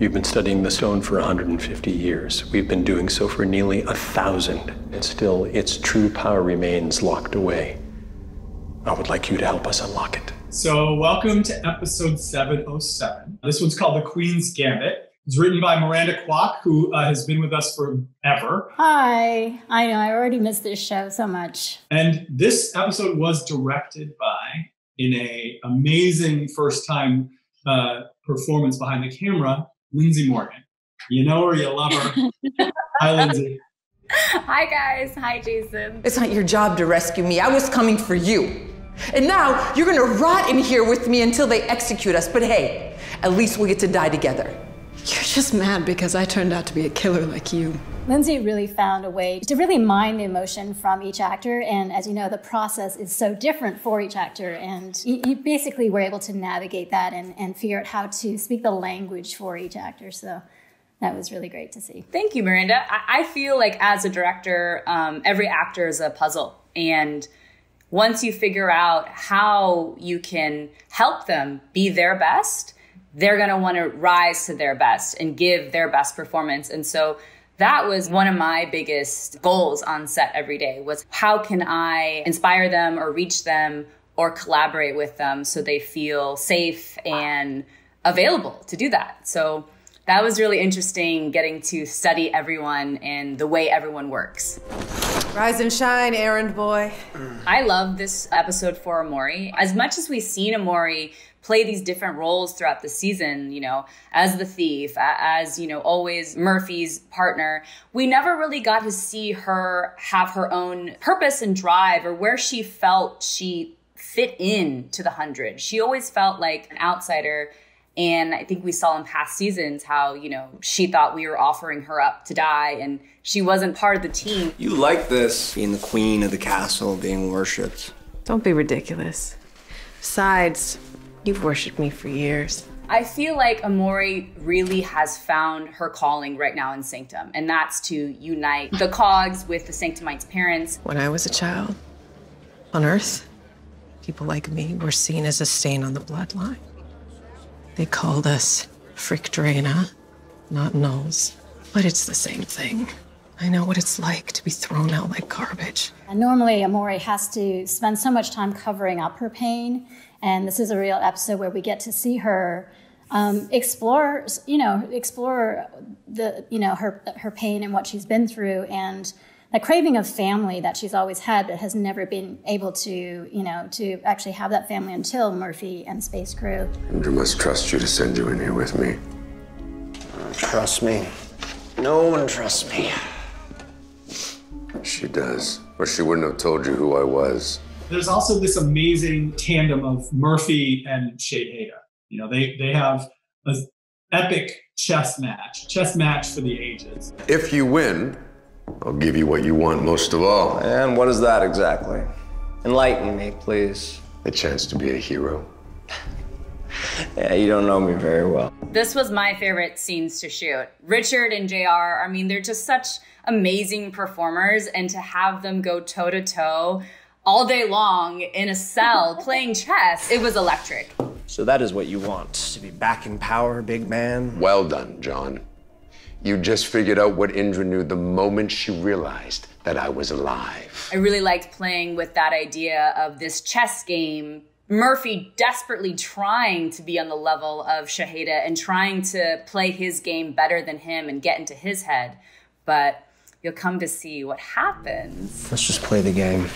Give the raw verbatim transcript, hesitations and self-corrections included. You've been studying the stone for one hundred fifty years. We've been doing so for nearly a thousand, and still its true power remains locked away. I would like you to help us unlock it. So welcome to episode seven oh seven. This one's called The Queen's Gambit. It's written by Miranda Kwok, who uh, has been with us forever. Hi. I know, I already missed this show so much. And this episode was directed by, in an amazing first-time uh, performance behind the camera, Lindsey Morgan. You know her, you love her. Hi, Lindsey. Hi, guys. Hi, Jason. It's not your job to rescue me. I was coming for you. And now you're going to rot in here with me until they execute us. But hey, at least we'll get to die together. You're just mad because I turned out to be a killer like you. Lindsey really found a way to really mine the emotion from each actor. And as you know, the process is so different for each actor. And you, you basically were able to navigate that and, and figure out how to speak the language for each actor. So that was really great to see. Thank you, Miranda. I, I feel like as a director, um, every actor is a puzzle. And once you figure out how you can help them be their best, they're going to want to rise to their best and give their best performance. And so that was one of my biggest goals on set every day, was how can I inspire them or reach them or collaborate with them so they feel safe and available to do that. So that was really interesting, getting to study everyone and the way everyone works. Rise and shine, errand boy. I love this episode for Emori. As much as we've seen Emori play these different roles throughout the season, you know, as the thief, as, you know, always Murphy's partner, we never really got to see her have her own purpose and drive or where she felt she fit in to the hundred. She always felt like an outsider. And I think we saw in past seasons how, you know, she thought we were offering her up to die and she wasn't part of the team. You like this, being the queen of the castle, being worshipped. Don't be ridiculous. Besides, you've worshipped me for years. I feel like Emori really has found her calling right now in Sanctum, and that's to unite the cogs with the Sanctumite's parents. When I was a child on Earth, people like me were seen as a stain on the bloodline. They called us Frick Drena, not Nulls, but it's the same thing. I know what it's like to be thrown out like garbage. And normally, Emori has to spend so much time covering up her pain, and this is a real episode where we get to see her um, explore, you know, explore the, you know, her her pain and what she's been through, and the craving of family that she's always had, but has never been able to, you know, to actually have that family until Murphy and Space Crew. Indra must trust you to send you in here with me. Uh, trust me. No one trusts me. She does, or she wouldn't have told you who I was. There's also this amazing tandem of Murphy and Sheidheda. You know, they, they have an epic chess match, chess match for the ages. If you win, I'll give you what you want most of all. And what is that exactly? Enlighten me, please. The chance to be a hero. Yeah, you don't know me very well. This was my favorite scenes to shoot. Richard and J R, I mean, they're just such amazing performers, and to have them go toe-to-toe all day long in a cell playing chess, it was electric. So that is what you want, to be back in power, big man? Well done, John. You just figured out what Indra knew the moment she realized that I was alive. I really liked playing with that idea of this chess game. Murphy desperately trying to be on the level of Sheidheda and trying to play his game better than him and get into his head. But you'll come to see what happens. Let's just play the game.